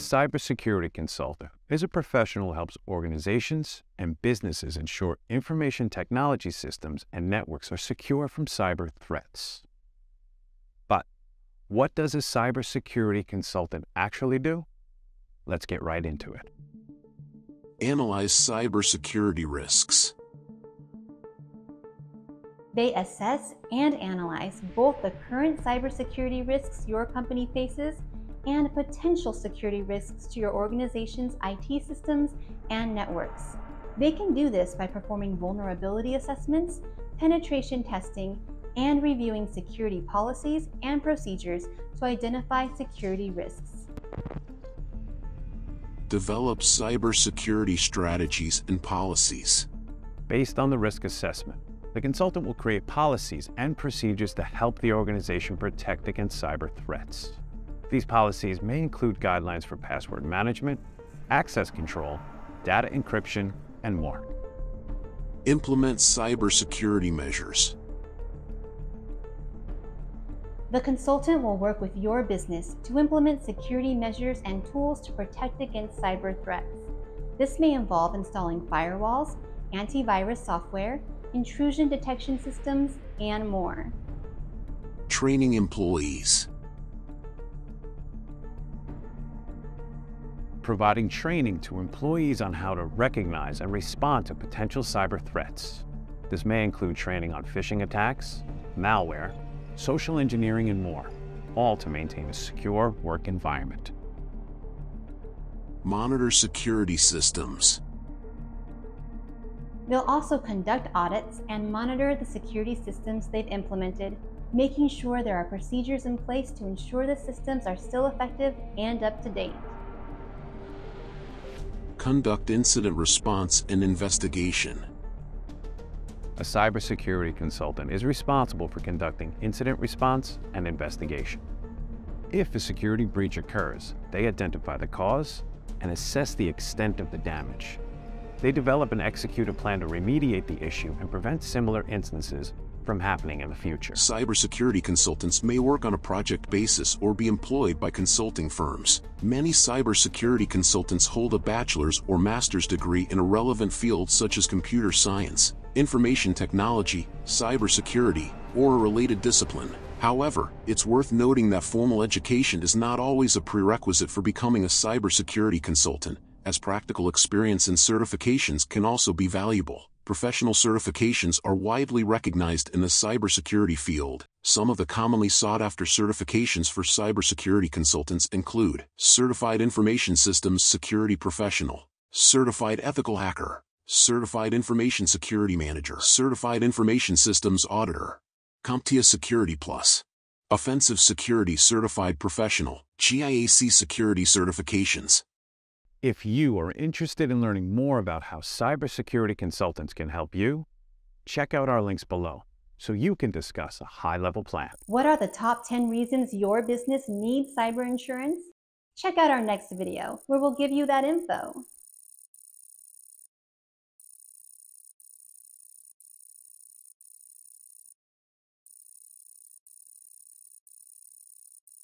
cybersecurity consultant is a professional who helps organizations and businesses ensure information technology systems and networks are secure from cyber threats. But what does a cybersecurity consultant actually do? Let's get right into it. Analyze cybersecurity risks. They assess and analyze both the current cybersecurity risks your company faces and potential security risks to your organization's IT systems and networks. They can do this by performing vulnerability assessments, penetration testing, and reviewing security policies and procedures to identify security risks. Develop cybersecurity strategies and policies. Based on the risk assessment, the consultant will create policies and procedures to help the organization protect against cyber threats. These policies may include guidelines for password management, access control, data encryption, and more. Implement cybersecurity measures. The consultant will work with your business to implement security measures and tools to protect against cyber threats. This may involve installing firewalls, antivirus software, intrusion detection systems, and more. Training employees. Providing training to employees on how to recognize and respond to potential cyber threats. This may include training on phishing attacks, malware, social engineering, and more, all to maintain a secure work environment. Monitor security systems. They'll also conduct audits and monitor the security systems they've implemented, making sure there are procedures in place to ensure the systems are still effective and up to date. Conduct incident response and investigation. A cybersecurity consultant is responsible for conducting incident response and investigation. If a security breach occurs, they identify the cause and assess the extent of the damage. They develop and execute a plan to remediate the issue and prevent similar instances from happening in the future. Cybersecurity consultants may work on a project basis or be employed by consulting firms. Many cybersecurity consultants hold a bachelor's or master's degree in a relevant field such as computer science, information technology, cybersecurity, or a related discipline. However, it's worth noting that formal education is not always a prerequisite for becoming a cybersecurity consultant, as practical experience and certifications can also be valuable. Professional certifications are widely recognized in the cybersecurity field. Some of the commonly sought-after certifications for cybersecurity consultants include Certified Information Systems Security Professional, Certified Ethical Hacker, Certified Information Security Manager, Certified Information Systems Auditor, CompTIA Security Plus, Offensive Security Certified Professional, GIAC Security Certifications. If you are interested in learning more about how cybersecurity consultants can help you, check out our links below so you can discuss a high-level plan. What are the top 10 reasons your business needs cyber insurance? Check out our next video where we'll give you that info.